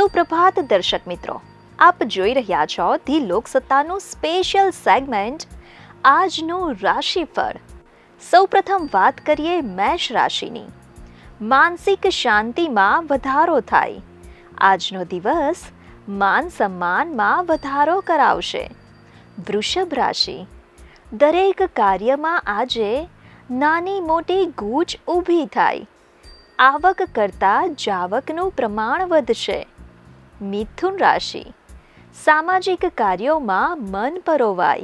સુપ્રભાત દર્શક મિત્રો, આપ જોઈ રહ્યા છો ધી લોકસત્તાનું સ્પેશિયલ સેગમેન્ટ આજનું રાશિફળ। સૌપ્રથમ વાત કરીએ મેષ રાશિની। માનસિક શાંતિમાં વધારો થાય। આજનો દિવસ માન સન્માનમાં વધારો કરાવશે। વૃષભ રાશિ, દરેક કાર્યમાં આજે નાની મોટી ગૂંચ ઊભી થાય। आवक करता जावकनु प्रमाण वधशे। मिथुन राशि, सामाजिक कार्यों में मन परोवाय।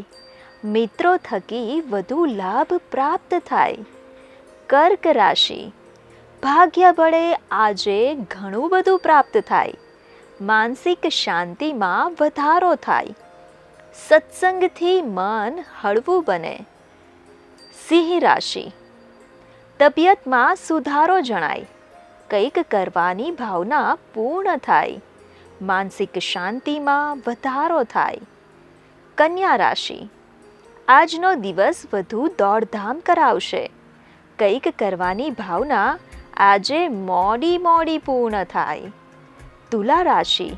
मित्रों थकी वधु लाभ प्राप्त थाय। कर्क राशि, भाग्य बड़े आजे घणु बधु प्राप्त थाय। मानसिक शांति में वधारो थाय। सत्संग थी मन हळवु बने। सिंह राशि, तबियत में सुधारो जणाय। कईक करवानी भावना पूर्ण थाय। मानसिक शांति में वधारो थाय। कन्या राशि, आजनो दिवस वधु दौड़धाम करावशे। कईक करवानी भावना आजे मोड़ी मोड़ी पूर्ण थाय। तुला राशि,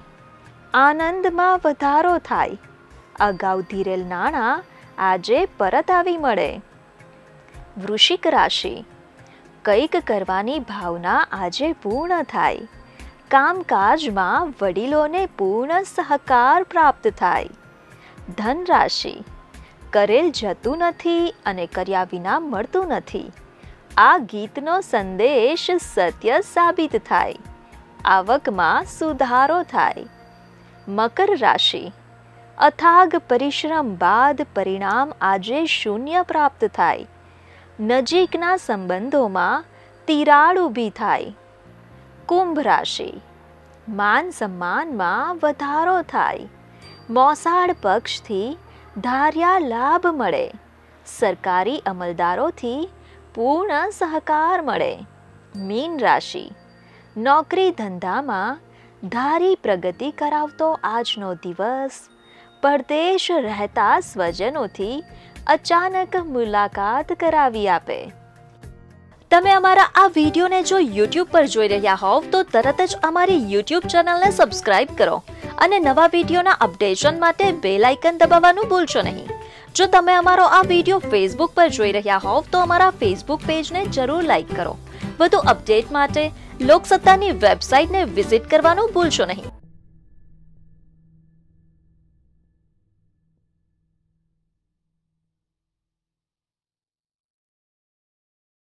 आनंद में वधारो थाय। अगाऊ धीरेल नाणा आजे परत आवी मळे। वृश्चिक राशि, કંઈક કરવાની ભાવના આજે પૂર્ણ થાય। કામકાજમાં વડીલોને પૂર્ણ સહકાર પ્રાપ્ત થાય। ધન રાશિ, કરેલ જતું નથી અને કર્યા વિના મળતું નથી। આ ગીતનો સંદેશ સત્ય સાબિત થાય। આવકમાં સુધારો થાય। મકર રાશિ, અથાગ પરિશ્રમ બાદ પરિણામ આજે શૂન્ય પ્રાપ્ત થાય। नजीकना संबंधों में तिराड़ ऊभी थाय। कुंभ राशि, मान सम्मान में वधारो थाय। मोसाड़ पक्ष थी धार्या लाभ मळे। सरकारी अमलदारों थी पूर्ण सहकार मळे। मीन राशि, नौकरी धंधा में धारी प्रगति करावतो आजनो दिवस। परदेश रहता स्वजनों थी अचानक मुलाकात करावी आपे। तमे अमारा आ वीडियो ने जो यूट्यूब पर जोई रह्या होव तो तरत ज अमारी यूट्यूब चैनल ने सब्सक्राइब करो अने नवा वीडियो ना अपडेशन माटे बेल आइकन दबावानु भूलशो नहीं। जो तमे अमारो आ वीडियो फेसबुक पर जोई रह्या होव तो अमारा फेसबुक पेज ने जरूर लाइक करो। वधु अपडेट माटे लोकसत्तानी वेबसाइट ने विजिट करवानु भूलशो नहीं।